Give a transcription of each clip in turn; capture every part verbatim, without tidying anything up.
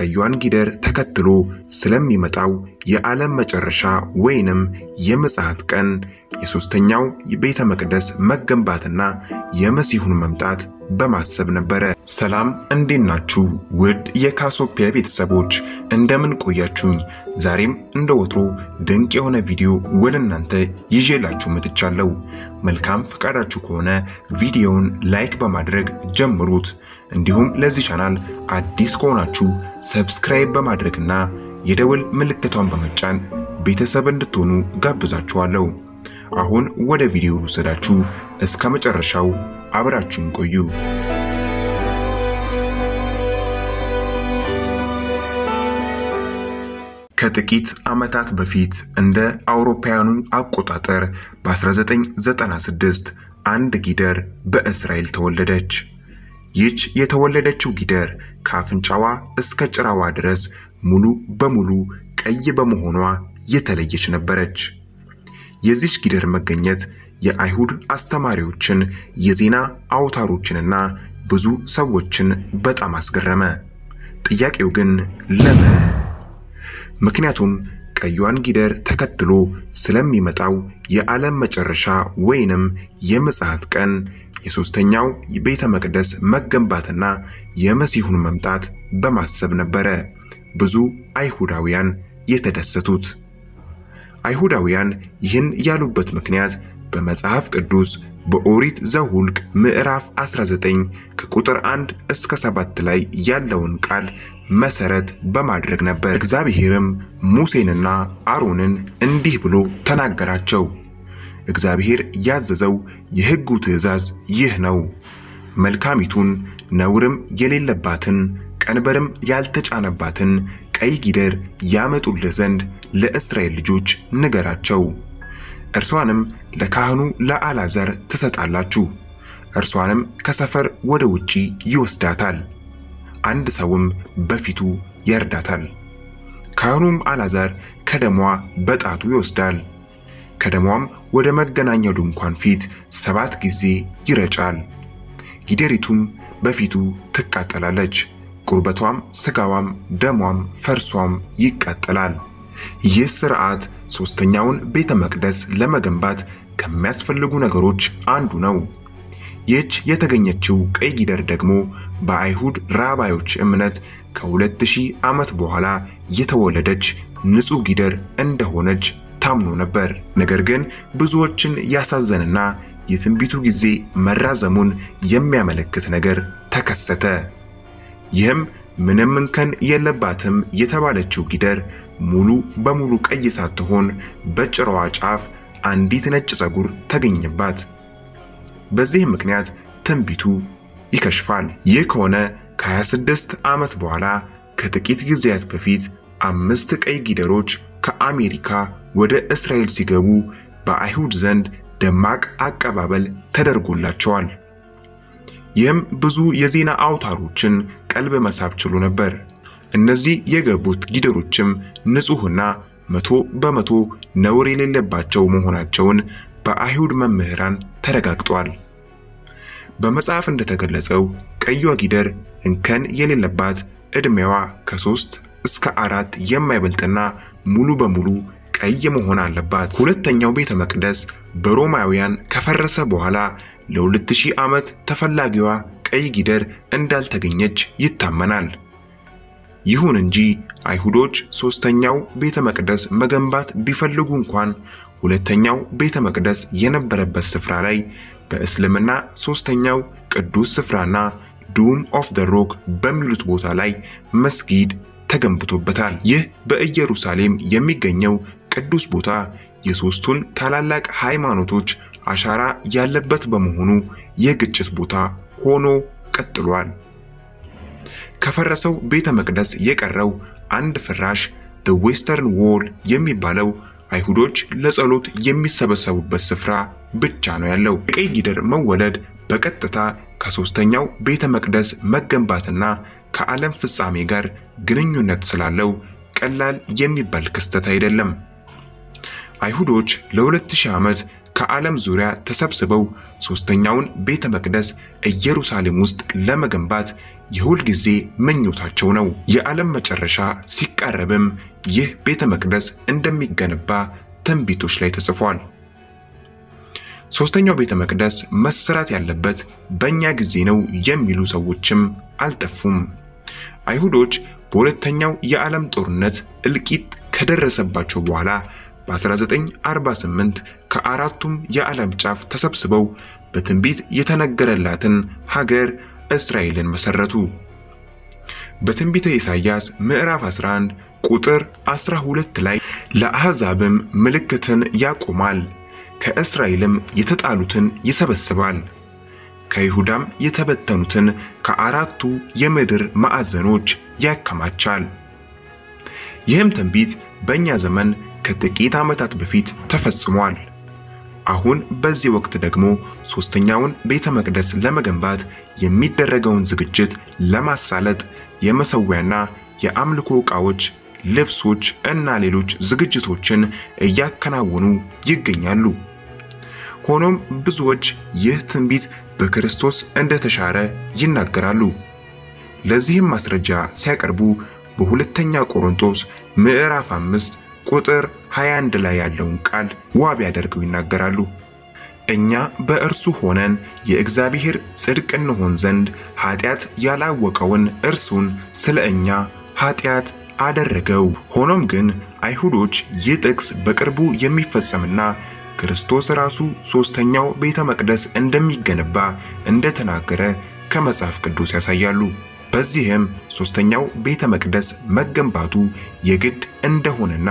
ቀዩን ጊደር ተከትሎ ስለሚመጣው የዓለም መጨረሻ ወይንም የመጽአት ቀን የሶስተኛው የቤተ መቅደስ መገንባትና የመሲሁን መምጣት በማሰብ ነበረ። ሰላም እንዴናችሁ ውድ የካሶፒያ ቤተሰቦች እንደምን ቆያችሁ? ዛሬም እንደወትሮ ድንቅ የሆነ ቪዲዮ ወደ እናንተ ይዤላችሁ መጥቻለሁ። መልካም ፈቃዳችሁ ከሆነ ቪዲዮውን ላይክ በማድረግ ጀምሩት። እንዲሁም ለዚህ ቻናል አዲስ ከሆናችሁ ሰብስክራይብ በማድረግና የደወል ምልክቷን በመጫን ቤተሰብ እንድትሆኑ ጋብዛችኋለሁ። አሁን ወደ ቪዲዮ ወሰዳችሁ እስከ መጨረሻው አብራችሁን ቆዩ። ከጥቂት አመታት በፊት እንደ አውሮፓውያኑ አቆጣጠር በ1996 አንድ ጊደር በእስራኤል ተወለደች። ይች የተወለደችው ጊደር ካፍንጫዋ እስከ ጭራዋ ድረስ ሙሉ በሙሉ ቀይ በመሆኗ የተለየች ነበረች። የዚች ጊደር መገኘት የአይሁድ አስተማሪዎችን የዜና አውታሮችንና ብዙ ሰዎችን በጣም አስገረመ። ጥያቄው ግን ለምን? ምክንያቱም ቀዩን ጊደር ተከትሎ ስለሚመጣው የዓለም መጨረሻ ወይንም የመጽአት ቀን የሶስተኛው የቤተ መቅደስ መገንባትና የመሲሁን መምጣት በማሰብ ነበረ ብዙ አይሁዳውያን የተደሰቱት። አይሁዳውያን ይህን ያሉበት ምክንያት በመጽሐፍ ቅዱስ በኦሪት ዘኍልቍ ምዕራፍ አስራ ዘጠኝ ከቁጥር አንድ እስከ ሰባት ላይ ያለውን ቃል መሰረት በማድረግ ነበር። እግዚአብሔርም ሙሴንና አሮንን እንዲህ ብሎ ተናገራቸው። እግዚአብሔር ያዘዘው የሕጉ ትእዛዝ ይህ ነው። መልካሚቱን ነውርም የሌለባትን ቀንበርም ያልተጫነባትን ቀይ ጊደር ያመጡልህ ዘንድ ለእስራኤል ልጆች ንገራቸው። እርሷንም ለካህኑ ለአልዓዛር ትሰጣላችሁ። እርሷንም ከሰፈር ወደ ውጪ ይወስዳታል፣ አንድ ሰውም በፊቱ ያርዳታል። ካህኑም አልዓዛር ከደሟ በጣቱ ይወስዳል። ከደሟም ወደ መገናኛው ድንኳን ፊት ሰባት ጊዜ ይረጫል። ጊደሪቱም በፊቱ ትቃጠላለች። ቁርበቷም ስጋዋም ደሟም ፈርሷም ይቃጠላል። ይህ ሥርዓት ሶስተኛውን ቤተ መቅደስ ለመገንባት ከሚያስፈልጉ ነገሮች አንዱ ነው። ይህች የተገኘችው ቀይ ጊደር ደግሞ በአይሁድ ራባዮች እምነት ከ2000 ዓመት በኋላ የተወለደች ንጹህ ጊደር እንደሆነች ታምኖ ነበር። ነገር ግን ብዙዎችን ያሳዘነና የትንቢቱ ጊዜ መራዘሙን የሚያመለክት ነገር ተከሰተ። ይህም ምንም እንከን የለባትም የተባለችው ጊደር ሙሉ በሙሉ ቀይ ሳትሆን በጭራዋ ጫፍ አንዲት ነጭ ጸጉር ተገኘባት። በዚህ ምክንያት ትንቢቱ ይከሽፋል። ይህ ከሆነ ከ26 ዓመት በኋላ ከጥቂት ጊዜያት በፊት አምስት ቀይ ጊደሮች ከአሜሪካ ወደ እስራኤል ሲገቡ በአይሁድ ዘንድ ደማቅ አቀባበል ተደርጎላቸዋል። ይህም ብዙ የዜና አውታሮችን ቀልብ መሳብ ችሎ ነበር። እነዚህ የገቡት ጊደሮችም ንጹህና መቶ በመቶ ነውር የሌለባቸው መሆናቸውን በአይሁድ መምህራን ተረጋግጧል። በመጽሐፍ እንደተገለጸው ቀይዋ ጊደር እንከን የሌለባት እድሜዋ ከሶስት እስከ አራት የማይበልጥና ሙሉ በሙሉ ቀይ መሆን አለባት። ሁለተኛው ቤተ መቅደስ በሮማውያን ከፈረሰ በኋላ ለ2000 ዓመት ተፈላጊዋ ቀይ ጊደር እንዳልተገኘች ይታመናል። ይሁን እንጂ አይሁዶች ሶስተኛው ቤተ መቅደስ መገንባት ቢፈልጉ እንኳን ሁለተኛው ቤተ መቅደስ የነበረበት ስፍራ ላይ በእስልምና ሶስተኛው ቅዱስ ስፍራና ዶም ኦፍ ዘ ሮክ በሚሉት ቦታ ላይ መስጊድ ተገንብቶበታል። ይህ በኢየሩሳሌም የሚገኘው ቅዱስ ቦታ የሶስቱን ታላላቅ ሃይማኖቶች አሻራ ያለበት በመሆኑ የግጭት ቦታ ሆኖ ቀጥሏል። ከፈረሰው ቤተ መቅደስ የቀረው አንድ ፍራሽ the western wall የሚባለው አይሁዶች ለጸሎት የሚሰበሰቡበት ስፍራ ብቻ ነው ያለው። ቀይ ጊደር መወለድ በቀጥታ ከሶስተኛው ቤተ መቅደስ መገንባትና ከዓለም ፍጻሜ ጋር ግንኙነት ስላለው ቀላል የሚባል ክስተት አይደለም። አይሁዶች ለ2000 ዓመት ከዓለም ዙሪያ ተሰብስበው ሶስተኛውን ቤተ መቅደስ ኢየሩሳሌም ውስጥ ለመገንባት يهول جزي من يوتاچونو يعلم مچرشا سيقربم يه بيت مقدس اندميگنبا تنبيتوش لاي تسفوال ሶስተኛው ቤተ መቅደስ መስራት ያለበት በእኛ ጊዜ ነው የሚሉ ሰዎችም አልጠፉም አይሁዶች በሁለተኛው የዓለም ጦርነት እልቂት ከደረሰባቸው በኋላ በ1948 ከአራቱም የዓለም ጫፍ ተሰብስበው በትንቢት የተነገረላትን ሀገር እስራኤልን መሰረቱ በትንቢተ ኢሳይያስ ምዕራፍ አስራ አንድ ቁጥር አስራ ሁለት ላይ ለአሕዛብም ምልክትን ያቆማል ከእስራኤልም የተጣሉትን ይሰበስባል ከይሁዳም የተበተኑትን ከአራቱ የምድር ማዕዘኖች ያከማቻል ይህም ትንቢት በእኛ ዘመን ከጥቂት ዓመታት በፊት ተፈጽሟል አሁን በዚህ ወቅት ደግሞ ሶስተኛውን ቤተ መቅደስ ለመገንባት የሚደረገውን ዝግጅት ለማሳለጥ የመሰውያና የአምልኮ ዕቃዎች ልብሶች እና ሌሎች ዝግጅቶችን ያከናውኑ ይገኛሉ ሆኖም ብዙዎች ይህ ትንቢት በክርስቶስ እንደተሻረ ይናገራሉ ለዚህም ማስረጃ ሲያቀርቡ በሁለተኛ ቆሮንቶስ ምዕራፍ አምስት ቁጥር ሃያ አንድ ላይ ያለውን ቃል ዋብ ያደርገው ይናገራሉ እኛ በእርሱ ሆነን የእግዚአብሔር ጽድቅ እንሆን ዘንድ ኃጢያት ያላወቀውን እርሱን ስለኛ ኃጢያት አደረገው ሆኖም ግን አይሁዶች የጥቅስ በቅርቡ የሚፈጸምና ክርስቶስ ራሱ ሶስተኛው ቤተ መቅደስ እንደሚገነባ እንደተናገረ ከመጽሐፍ ቅዱስ ያሳያሉ በዚህም ሶስተኛው ቤተ መቅደስ መገንባቱ የግድ እንደሆነና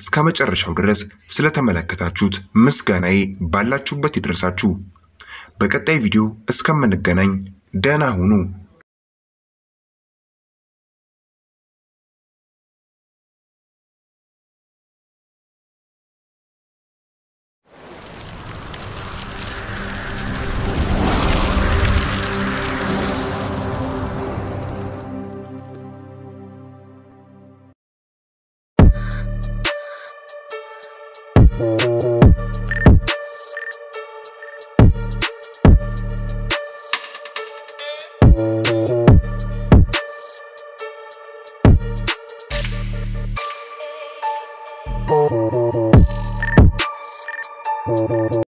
እስከመጨረሻው ድረስ ስለተመለከታችሁት ምስጋናዬ ባላችሁበት ይደርሳችሁ በቀጣይ ቪዲዮ እስከምንገናኝ ደህና ሁኑ